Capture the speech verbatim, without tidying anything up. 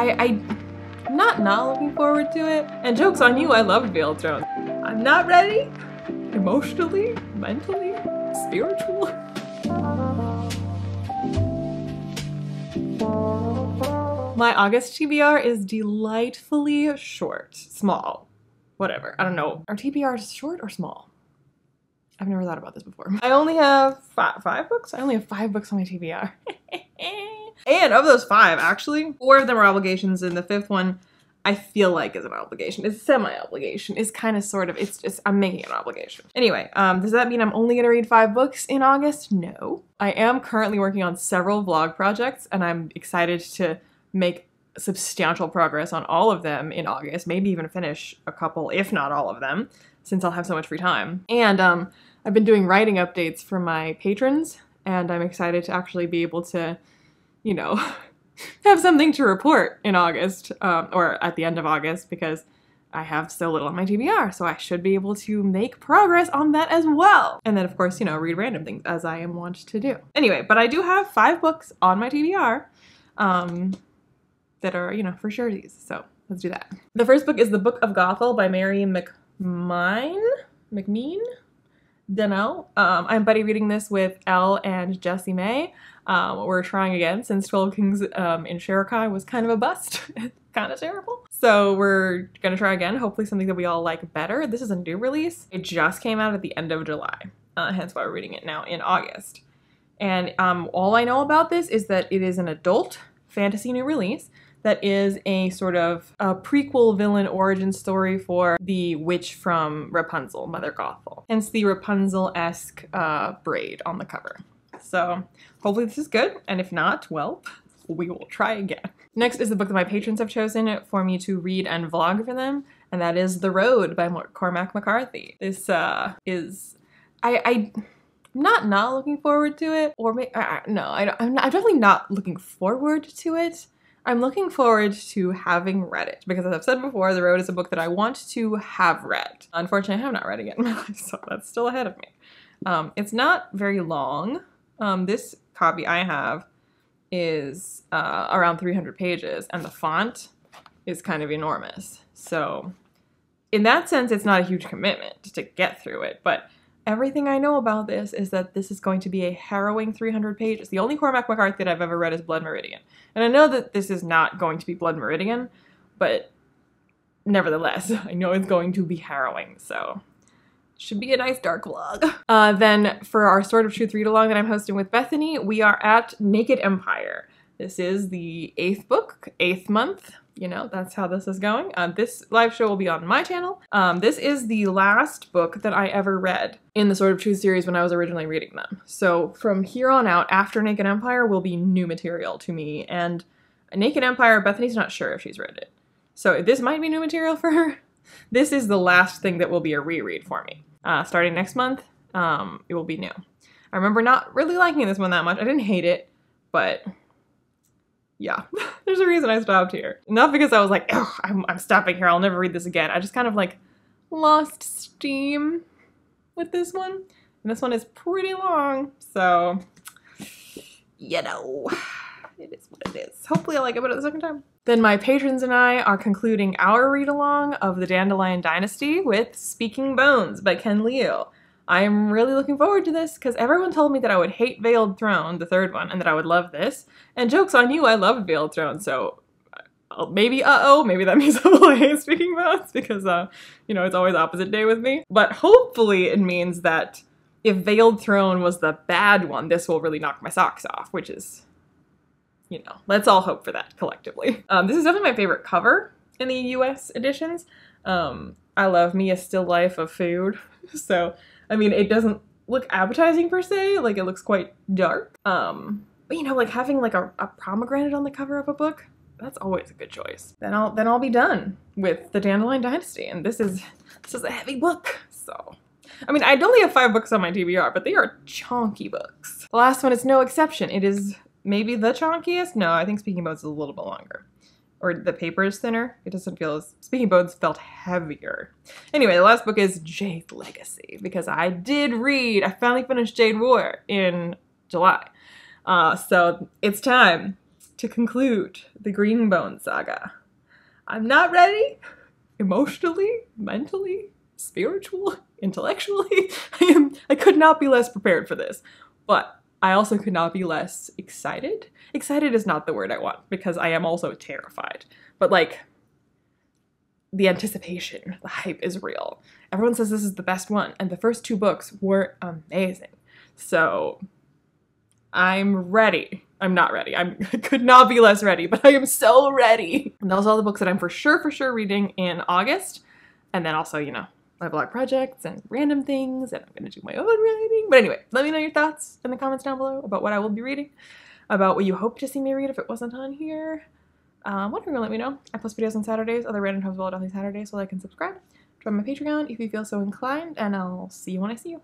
I, I'm not not looking forward to it. And joke's on you, I loved Veiled Throne. I'm not ready, emotionally, mentally, spiritually. My August T B R is delightfully short, small, whatever. I don't know. Are T B Rs short or small? I've never thought about this before. I only have five, five books? I only have five books on my T B R. And of those five, actually, four of them are obligations, and the fifth one I feel like is an obligation. It's semi-obligation. It's kind of sort of, it's just, I'm making it an obligation. Anyway, um, does that mean I'm only gonna read five books in August? No. I am currently working on several vlog projects, and I'm excited to make substantial progress on all of them in August, maybe even finish a couple, if not all of them, since I'll have so much free time. And um, I've been doing writing updates for my patrons, and I'm excited to actually be able to, you know, have something to report in August, um, or at the end of August, because I have so little on my T B R, so I should be able to make progress on that as well. And then, of course, you know, read random things, as I am wont to do. Anyway, but I do have five books on my T B R um, that are, you know, for sureties, so let's do that. The first book is The Book of Gothel by Mary McMyne? McMean? Dunno. Um, I'm buddy reading this with Elle and Jessie May. Um, we're trying again since Twelve Kings um, in Sherokai was kind of a bust. Kind of terrible. So we're gonna try again, hopefully something that we all like better. This is a new release. It just came out at the end of July, uh, hence why we're reading it now in August. And um, all I know about this is that it is an adult fantasy new release that is a sort of a prequel villain origin story for the witch from Rapunzel, Mother Gothel. Hence the Rapunzel-esque uh, braid on the cover. So hopefully this is good, and if not, well, we will try again. Next is the book that my patrons have chosen for me to read and vlog for them, and that is The Road by Cormac McCarthy. This uh, is... I... I Not not looking forward to it, or maybe, uh, no, I, I'm, not, I'm definitely not looking forward to it. I'm looking forward to having read it, because as I've said before, The Road is a book that I want to have read. Unfortunately, I have not read it yet in my life, so that's still ahead of me. Um, it's not very long. Um, this copy I have is uh, around three hundred pages, and the font is kind of enormous. So in that sense, it's not a huge commitment to get through it, but everything I know about this is that this is going to be a harrowing three hundred pages. The only Cormac McCarthy that I've ever read is Blood Meridian. And I know that this is not going to be Blood Meridian, but nevertheless, I know it's going to be harrowing, so should be a nice dark vlog. Uh, then for our Sword of Truth read-along that I'm hosting with Bethany, we are at Naked Empire. This is the eighth book, eighth month. You know, that's how this is going. Um, this live show will be on my channel. Um, this is the last book that I ever read in the Sword of Truth series when I was originally reading them. So from here on out, after Naked Empire will be new material to me. And Naked Empire, Bethany's not sure if she's read it. So this might be new material for her. This is the last thing that will be a reread for me. Uh, starting next month, um, it will be new. I remember not really liking this one that much. I didn't hate it, but... yeah, there's a reason I stopped here. Not because I was like, oh, I'm, I'm stopping here, I'll never read this again. I just kind of like lost steam with this one. And this one is pretty long, so, you know, it is what it is. Hopefully I like it better the second time. Then my patrons and I are concluding our read-along of the Dandelion Dynasty with Speaking Bones by Ken Liu. I'm really looking forward to this because everyone told me that I would hate Veiled Throne, the third one, and that I would love this. And joke's on you, I loved Veiled Throne, so maybe uh-oh, maybe that means I will hate Speaking Bones because, uh, you know, it's always opposite day with me. But hopefully it means that if Veiled Throne was the bad one, this will really knock my socks off, which is, you know, let's all hope for that collectively. Um, this is definitely my favorite cover in the U S editions. Um, I love me a still life of food, so... I mean, it doesn't look appetizing per se, like it looks quite dark. Um, but you know, like having like a, a pomegranate on the cover of a book, that's always a good choice. Then I'll then I'll be done with the Dandelion Dynasty, and this is this is a heavy book. So, I mean, I only have five books on my T B R, but they are chunky books. The last one is no exception. It is maybe the chunkiest. No, I think Speaking Bones is a little bit longer. Or the paper is thinner. It doesn't feel as... Speaking Bones felt heavier. Anyway, the last book is Jade Legacy, because I did read... I finally finished Jade War in July. Uh, so it's time to conclude the Green Bone Saga. I'm not ready emotionally, mentally, spiritually, intellectually. I am, I could not be less prepared for this, but I also could not be less excited. Excited is not the word I want because I am also terrified, but like the anticipation, the hype is real. Everyone says this is the best one, and the first two books were amazing. So I'm ready. I'm not ready. I'm, I could not be less ready, but I am so ready. And those are all the books that I'm for sure, for sure reading in August. And then also, you know, my blog projects and random things, and I'm gonna do my own writing. But anyway, let me know your thoughts in the comments down below about what I will be reading, about what you hope to see me read if it wasn't on here. Um, why don't you let me know? I post videos on Saturdays, other random times below on Saturdays, so like and subscribe. Join my Patreon if you feel so inclined, and I'll see you when I see you.